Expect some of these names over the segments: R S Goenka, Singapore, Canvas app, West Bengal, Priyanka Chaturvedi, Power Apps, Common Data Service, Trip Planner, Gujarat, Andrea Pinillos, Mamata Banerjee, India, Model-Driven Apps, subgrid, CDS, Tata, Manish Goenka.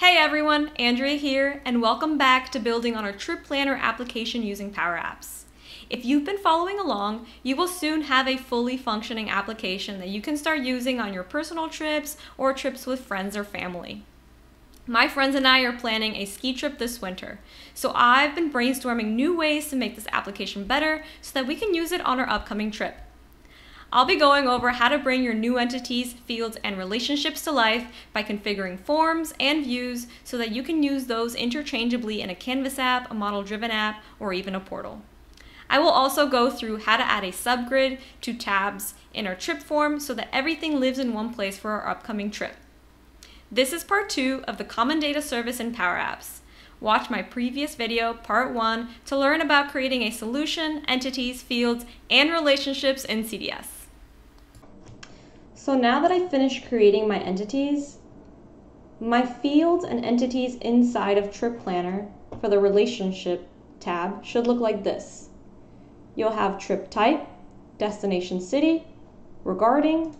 Hey everyone, Andrea here, and welcome back to building on our Trip Planner application using Power Apps. If you've been following along, you will soon have a fully functioning application that you can start using on your personal trips or trips with friends or family. My friends and I are planning a ski trip this winter, so I've been brainstorming new ways to make this application better so that we can use it on our upcoming trip. I'll be going over how to bring your new entities, fields, and relationships to life by configuring forms and views so that you can use those interchangeably in a Canvas app, a model-driven app, or even a portal. I will also go through how to add a subgrid to tabs in our trip form so that everything lives in one place for our upcoming trip. This is part 2 of the Common Data Service in Power Apps. Watch my previous video, part 1, to learn about creating a solution, entities, fields, and relationships in CDS. So now that I've finished creating my entities, my fields and entities inside of Trip Planner for the Relationship tab should look like this. You'll have trip type, destination city, regarding,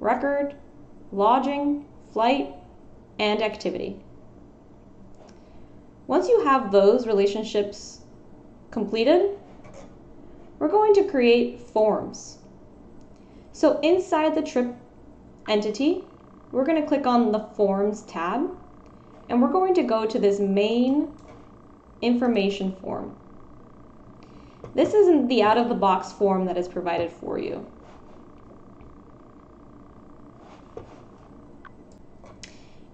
record, lodging, flight, and activity. Once you have those relationships completed, we're going to create forms. So inside the trip entity, we're going to click on the Forms tab, and we're going to go to this main information form. This isn't the out-of-the-box form that is provided for you.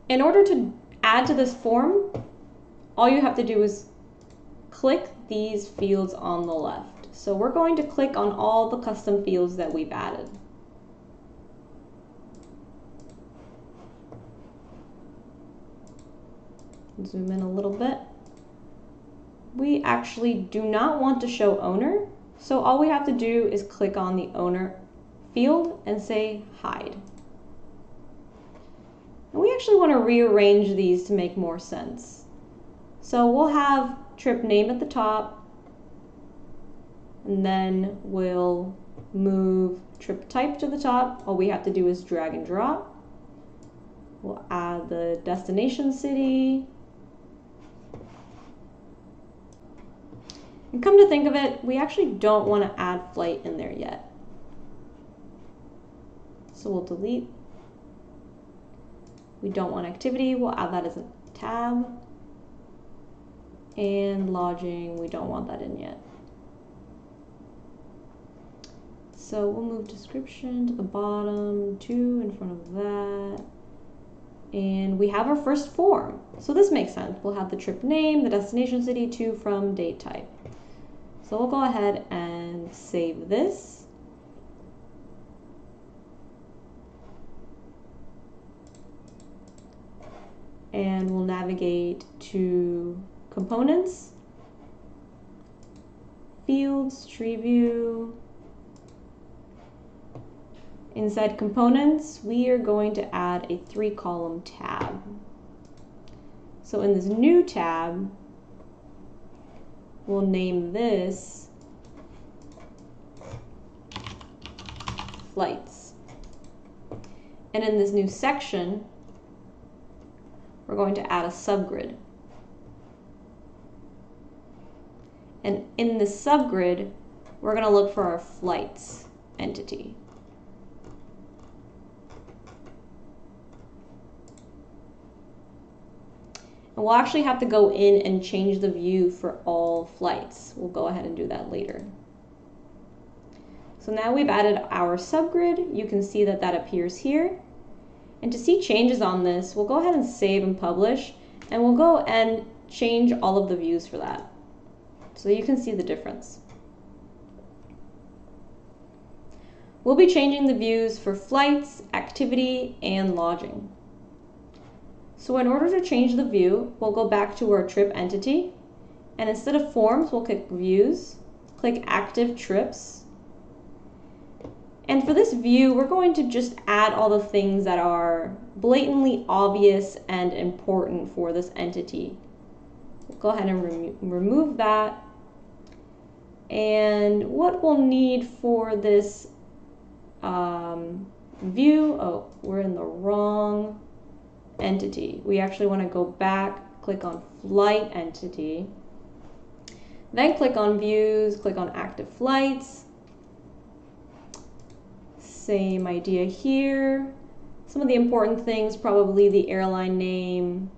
In order to add to this form, all you have to do is click these fields on the left. So we're going to click on all the custom fields that we've added. Zoom in a little bit. We actually do not want to show owner, so all we have to do is click on the owner field and say hide. And we actually want to rearrange these to make more sense. So we'll have trip name at the top, and then we'll move trip type to the top. All we have to do is drag and drop. We'll add the destination city. And come to think of it, we actually don't want to add flight in there yet. So we'll delete. We don't want activity, we'll add that as a tab. And lodging, we don't want that in yet. So we'll move description to the bottom, 2 in front of that. And we have our first form. So this makes sense. We'll have the trip name, the destination city, to, from, date type. So we'll go ahead and save this. And we'll navigate to components, fields, tree view. Inside components, we are going to add a 3-column tab. So in this new tab, we'll name this flights. And in this new section, we're going to add a subgrid. And in the subgrid, we're going to look for our flights entity. And we'll actually have to go in and change the view for all flights. We'll go ahead and do that later. So now we've added our subgrid. You can see that that appears here. And to see changes on this, we'll go ahead and save and publish, and we'll go and change all of the views for that. So you can see the difference. We'll be changing the views for flights, activity, and lodging. So in order to change the view, we'll go back to our trip entity, and instead of forms, we'll click views, click active trips. And for this view, we're going to just add all the things that are blatantly obvious and important for this entity. We'll go ahead and remove that. And what we'll need for this view, oh, we're in the wrong entity. We actually want to go back, click on flight entity, then click on views, click on active flights. Same idea here. Some of the important things, probably the airline name,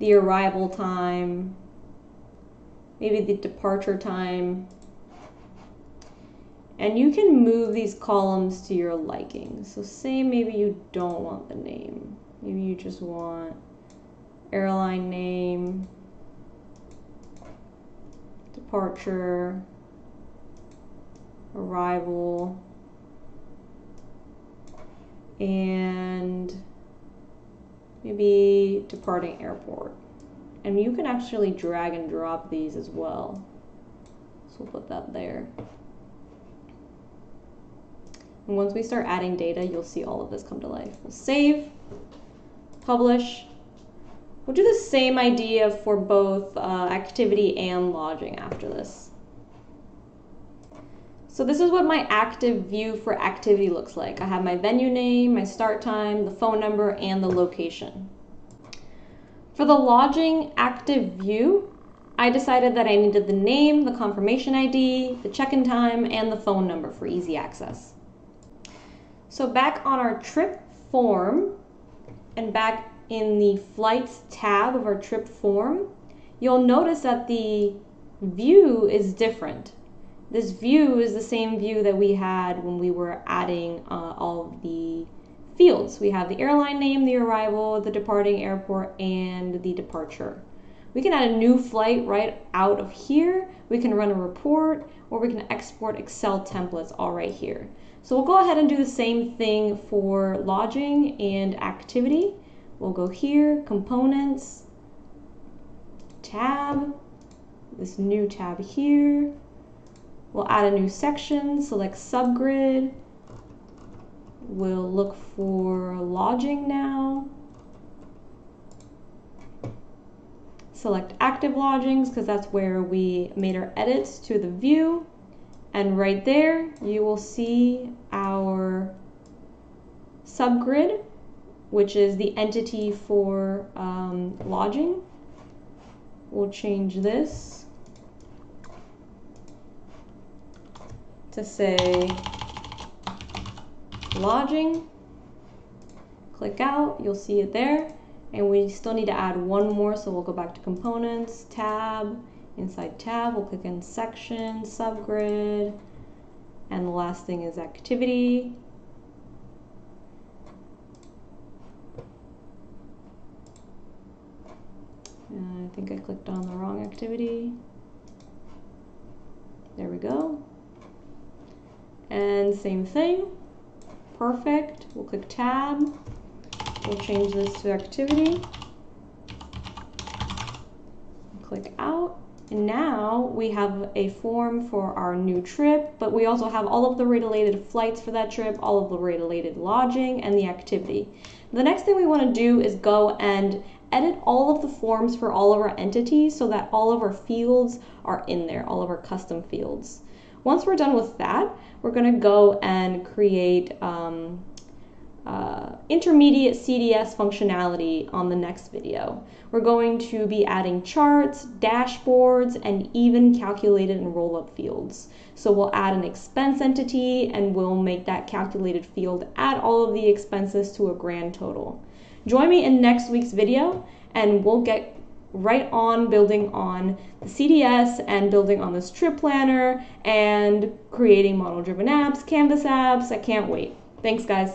the arrival time, maybe the departure time. And you can move these columns to your liking. So say maybe you don't want the name. Maybe you just want airline name, departure, arrival, and maybe departing airport. And you can actually drag and drop these as well. So we'll put that there. And once we start adding data, you'll see all of this come to life. We'll save, publish. We'll do the same idea for both activity and lodging after this. So this is what my active view for activity looks like. I have my venue name, my start time, the phone number, and the location. For the lodging active view, I decided that I needed the name, the confirmation ID, the check-in time, and the phone number for easy access. So back on our trip form and back in the flights tab of our trip form, you'll notice that the view is different. This view is the same view that we had when we were adding all of the fields. We have the airline name, the arrival, the departing airport, and the departure. We can add a new flight right out of here. We can run a report, or we can export Excel templates all right here. So we'll go ahead and do the same thing for lodging and activity. We'll go here, components, tab, this new tab here. We'll add a new section, select subgrid. We'll look for lodging now. Select active lodgings because that's where we made our edits to the view. And right there, you will see our subgrid, which is the entity for lodging. We'll change this to say lodging. Click out, you'll see it there. And we still need to add one more, so we'll go back to components, tab. Inside tab, we'll click in section, subgrid, and the last thing is activity. And I think I clicked on the wrong activity. There we go. And same thing. Perfect. We'll click tab. We'll change this to activity. Click out. And now we have a form for our new trip, but we also have all of the related flights for that trip, all of the related lodging, and the activity. The next thing we want to do is go and edit all of the forms for all of our entities so that all of our fields are in there, all of our custom fields. Once we're done with that, we're going to go and create intermediate CDS functionality on the next video. We're going to be adding charts, dashboards, and even calculated and roll-up fields. So we'll add an expense entity and we'll make that calculated field add all of the expenses to a grand total. Join me in next week's video and we'll get right on building on the CDS and building on this trip planner and creating model-driven apps, Canvas apps. I can't wait. Thanks, guys.